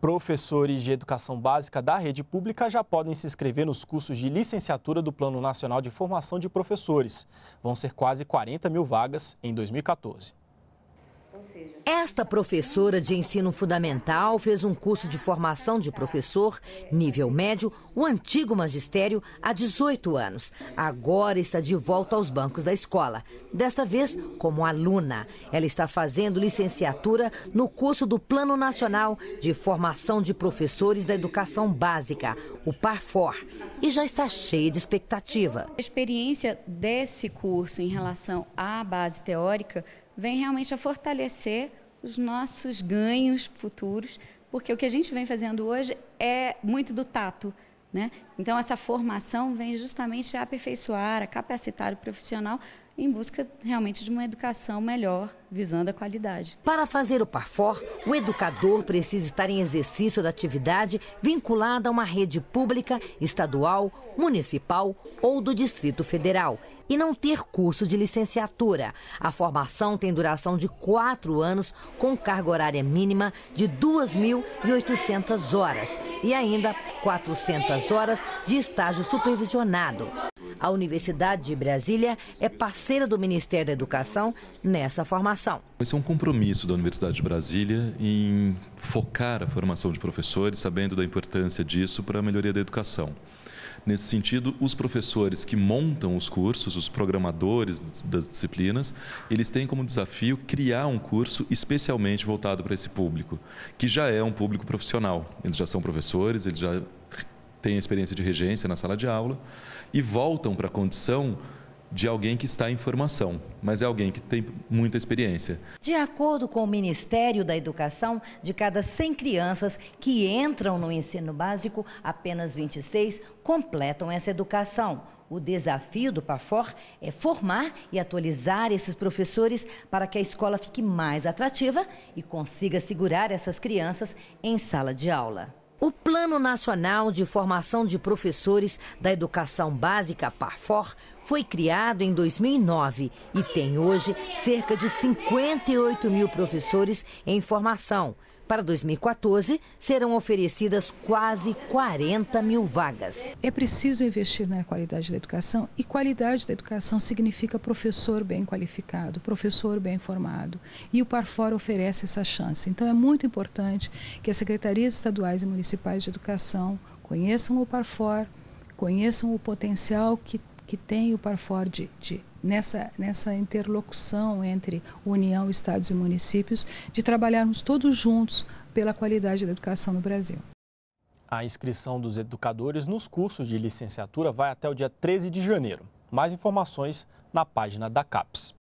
Professores de educação básica da rede pública já podem se inscrever nos cursos de licenciatura do Plano Nacional de Formação de Professores. Vão ser quase 40 mil vagas em 2014. Esta professora de ensino fundamental fez um curso de formação de professor, nível médio, o antigo magistério, há 18 anos. Agora está de volta aos bancos da escola, desta vez como aluna. Ela está fazendo licenciatura no curso do Plano Nacional de Formação de Professores da Educação Básica, o PARFOR, e já está cheia de expectativa. A experiência desse curso em relação à base teórica vem realmente a fortalecer os nossos ganhos futuros, porque o que a gente vem fazendo hoje é muito do tato, né? Então, essa formação vem justamente a aperfeiçoar, a capacitar o profissional em busca realmente de uma educação melhor, visando a qualidade. Para fazer o PARFOR, o educador precisa estar em exercício da atividade vinculada a uma rede pública, estadual, municipal ou do Distrito Federal e não ter curso de licenciatura. A formação tem duração de 4 anos, com carga horária mínima de 2.800 horas e ainda 400 horas de estágio supervisionado. A Universidade de Brasília é parceira do Ministério da Educação nessa formação. Esse é um compromisso da Universidade de Brasília em focar a formação de professores, sabendo da importância disso para a melhoria da educação. Nesse sentido, os professores que montam os cursos, os programadores das disciplinas, eles têm como desafio criar um curso especialmente voltado para esse público, que já é um público profissional. Eles já são professores, eles já têm experiência de regência na sala de aula e voltam para a condição de alguém que está em formação, mas é alguém que tem muita experiência. De acordo com o Ministério da Educação, de cada 100 crianças que entram no ensino básico, apenas 26 completam essa educação. O desafio do PARFOR é formar e atualizar esses professores para que a escola fique mais atrativa e consiga segurar essas crianças em sala de aula. O Plano Nacional de Formação de Professores da Educação Básica, PARFOR, foi criado em 2009 e tem hoje cerca de 58 mil professores em formação. Para 2014, serão oferecidas quase 40 mil vagas. É preciso investir na qualidade da educação, e qualidade da educação significa professor bem qualificado, professor bem formado. E o PARFOR oferece essa chance. Então é muito importante que as secretarias estaduais e municipais de educação conheçam o PARFOR, conheçam o potencial que tem o PARFOR nessa interlocução entre União, Estados e Municípios, de trabalharmos todos juntos pela qualidade da educação no Brasil. A inscrição dos educadores nos cursos de licenciatura vai até o dia 13 de janeiro. Mais informações na página da CAPES.